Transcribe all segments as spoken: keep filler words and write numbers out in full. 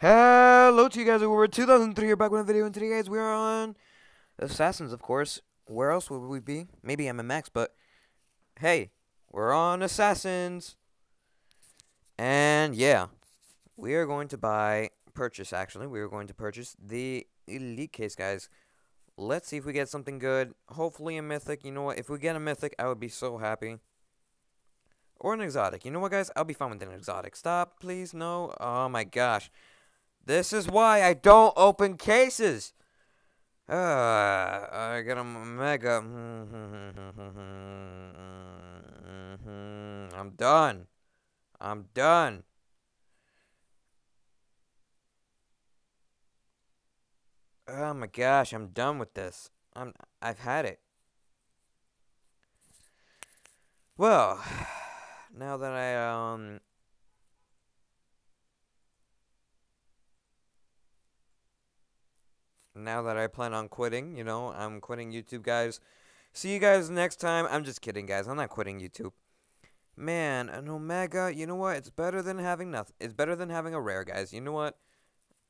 Hello to you guys, WeirdBread two thousand three here, back with another video, and today guys we are on Assassins, of course. Where else would we be? Maybe M M X, but hey, we're on Assassins. And yeah, we are going to buy, purchase actually, we are going to purchase the Elite Case, guys. Let's see if we get something good. Hopefully a Mythic. You know what, if we get a Mythic, I would be so happy. Or an Exotic. You know what, guys? I'll be fine with an Exotic. Stop, please. No. Oh, my gosh. This is why I don't open cases. Uh, I got a Mega. I'm done. I'm done. Oh, my gosh. I'm done with this. I'm, I've had it. Well... Now that I, um... Now that I plan on quitting, you know, I'm quitting YouTube, guys. See you guys next time. I'm just kidding, guys. I'm not quitting YouTube. Man, an Omega, you know what? It's better than having nothing. It's better than having a rare, guys. You know what?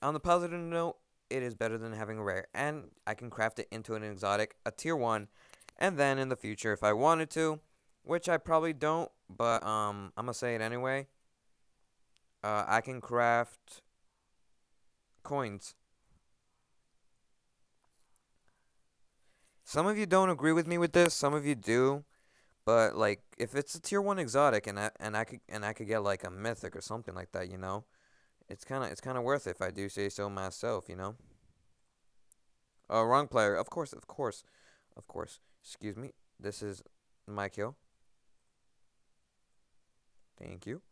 On the positive note, it is better than having a rare. And I can craft it into an exotic, a tier one. And then in the future, if I wanted to, which I probably don't, but um, I'm going to say it anyway. Uh, I can craft coins. Some of you don't agree with me with this. Some of you do. But, like, if it's a tier one exotic and I, and I could and I could get, like, a mythic or something like that, you know. It's kind of it's kind of worth it if I do say so myself, you know. Oh, wrong player. Of course, of course, of course. Excuse me. This is my kill. Thank you.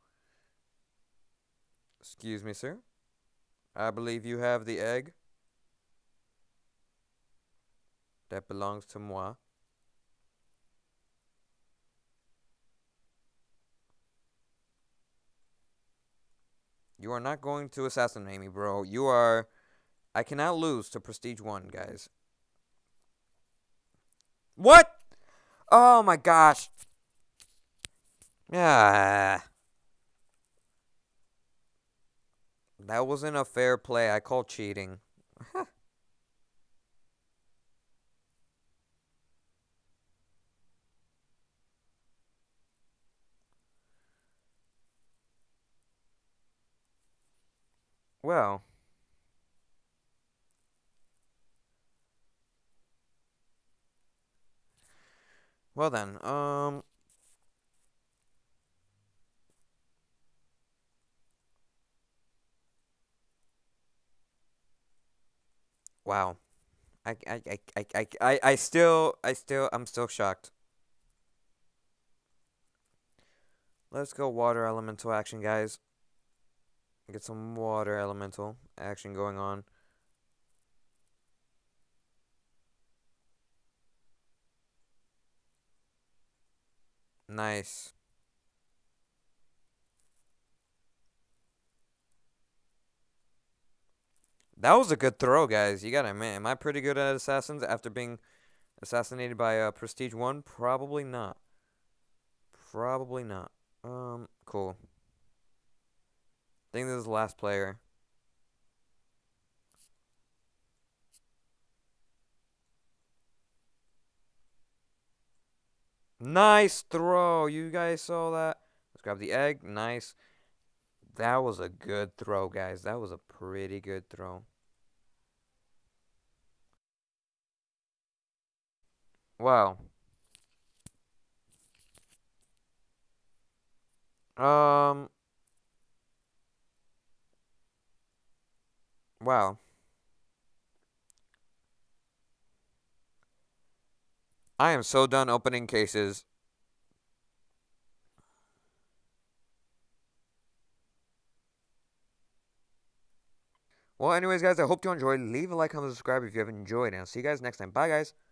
Excuse me, sir. I believe you have the egg. That belongs to moi. You are not going to assassinate me, bro. You are... I cannot lose to Prestige one, guys. What? Oh, my gosh. Yeah. That wasn't a fair play. I call cheating. Well... Well then, um, wow, I, I, I, I, I, I still, I still, I'm still shocked. Let's go water elemental action, guys. Get some water elemental action going on. Nice. That was a good throw, guys. You gotta admit, am I pretty good at assassins after being assassinated by a uh, Prestige one? Probably not. Probably not. Um, cool. I think this is the last player. Nice throw. You guys saw that? Let's grab the egg. Nice. That was a good throw, guys. That was a pretty good throw. Wow. Um. Wow. I am so done opening cases. Well, anyways, guys, I hope you enjoyed. Leave a like, comment, subscribe if you have enjoyed. And I'll see you guys next time. Bye, guys.